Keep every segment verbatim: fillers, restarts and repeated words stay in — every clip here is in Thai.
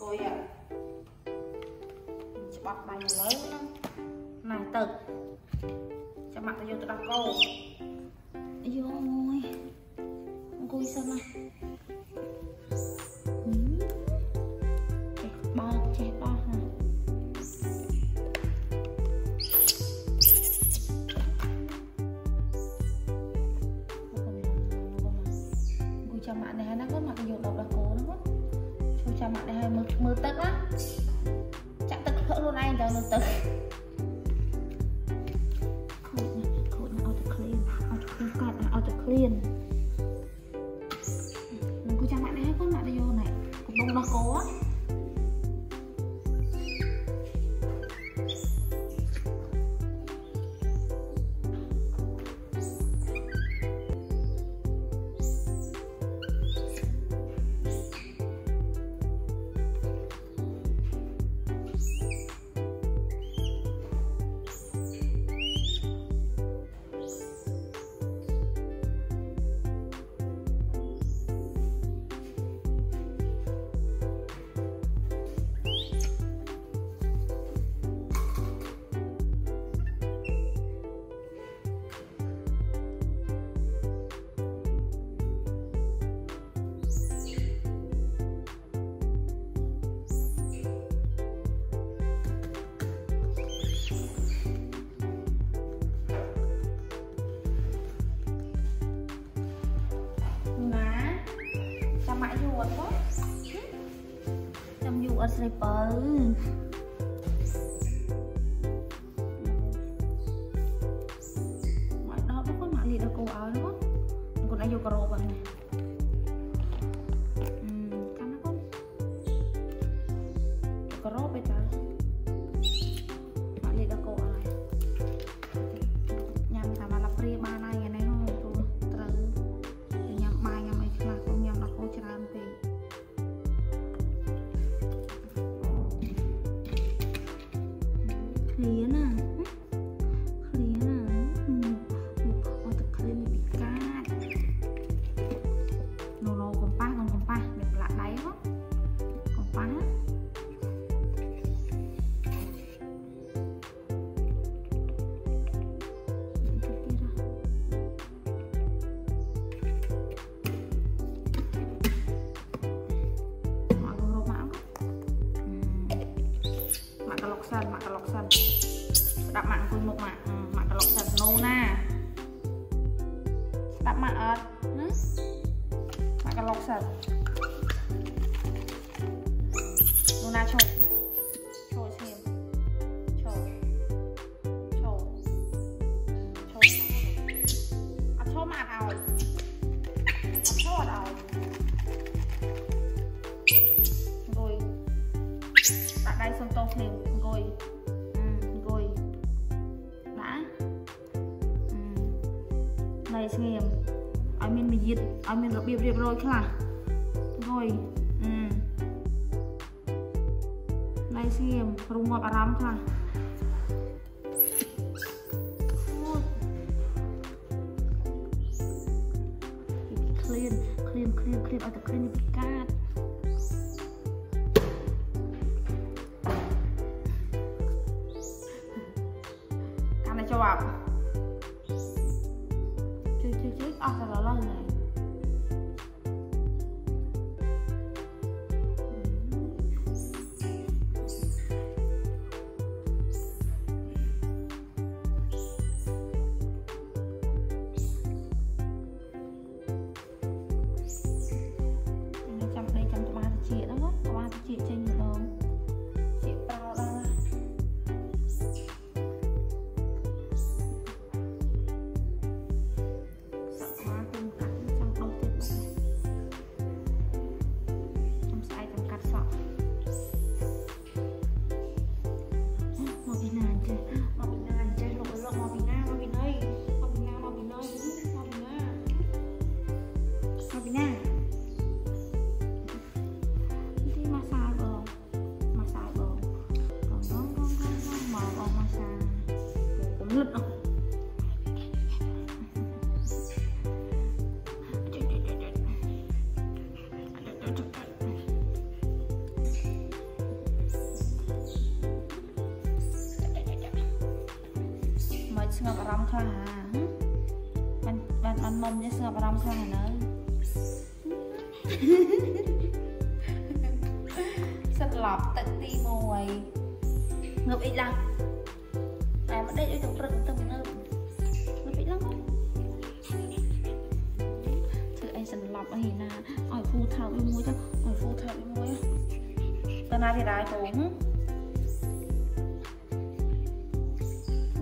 cô giờ bọc bài lớn này từ cho mặt vô tụi bà cô vô ngồi cô sao mà bo che bo hả cô cho mặt này hay nó có mặt vô đầu bà cô nó quá cho mặt này hay mưa mưa tức á chắc tức thở luôn anh đâu nó tức liền cô cha mẹ đấy con mẹ đi vô này cục bông ba cố á What's the bone? สงบรำคลามันมันมันมอมจะสงบรำคลาเนอะสลับตัดตีมวยงบอีกแล้วแต่มันได้อยู่ตรงตรงตรงนั้นงบอีกแล้วเธอไอ้สลับไอ้นาอ่อยฟูเท้าอีมวยจ้ะอ่อยฟูเท้าอีมวยตอนนั้นที่ได้ตัว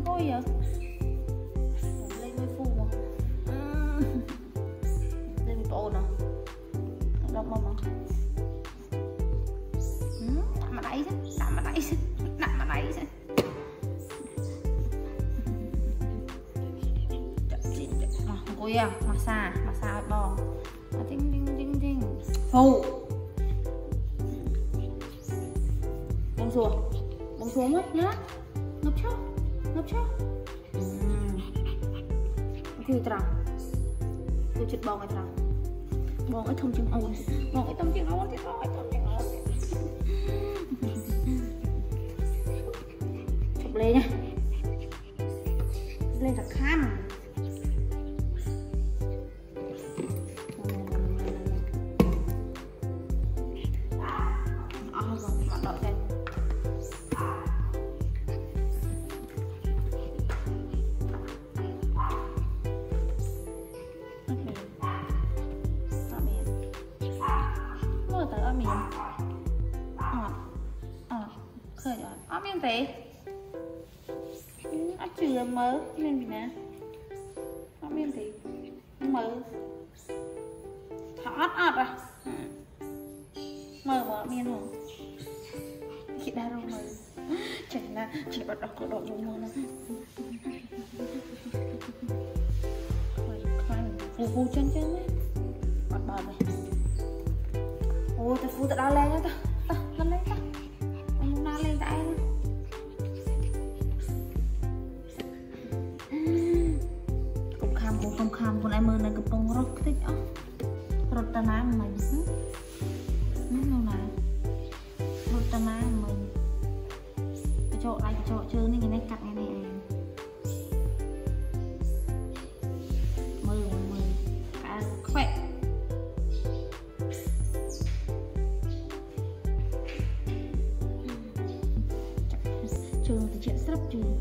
โอ้ยเล่นไม่ฟูอ่ะเล่นโปนอ่ะดอกมอมอ่ะตัดมาได้สิตัดมาได้สิตัดมาได้สิจับจีบจับมาโอ้ยมาซามาซาบอลติ้งติ้งติ้งติ้งฟูบงสัวบงสัวมั้ยนะนับเช่านับเช่าคือตรังคือจุดบองไอ้ตรังบองไอ้ทงจิงเอาบองไอ้ทงจิงเอาที่บองไอ้ทงจิงเอาจบเลยนะเล่นสักขั้นอ๋อก่อนมาต่อกันอันจืดมือเล่นบีน่ะอันเล่นตีมือถอดอัดอ่ะมือมือเมียนหงคิดได้รู้มือเจ๋งนะเจ๋งแบบดอกกระโดดอยู่มือนะฟูฟูเจ๋งเจ๋งไหมบัดบอลไหมโอ้แต่ฟูแต่ดาวแรงนะตาตามันแรงตามันดาวแรงแต่กำคำคนไอ้มือในกระโปรงรถติดอ่ะรถตะน้ำมันนี่เราไหนรถตะน้ำมันกระโจนกระโจนเชื่อนี่ไงได้กัดไงนี่มือมือขาแขวะเชื่อติดเชือกสับเชือก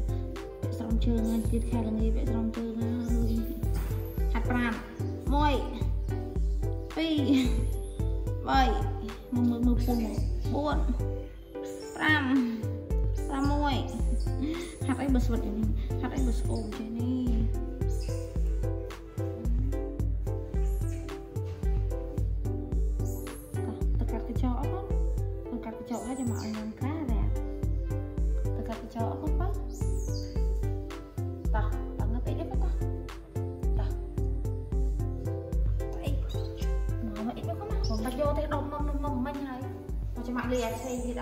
สองเชือกเงินติดแค่ละเงี้ยเป็นสองเชือกประมวยปีใบมือมือมือปุ่นบวนประมประมวยหัดไอ้บสวดอย่างนี้หัดไอ้บสโอมใช่ไหมตะกัดกระจอกอ่ะตะกัดกระจอกให้จะมาเอาเงินก้าแหละตะกัดกระจอกอ่ะป่ะต่อต่อเงาตีได้ป่ะป่ะโยเทคดมนมนมมันยังไงเราจะมาเรียนใช่ไหม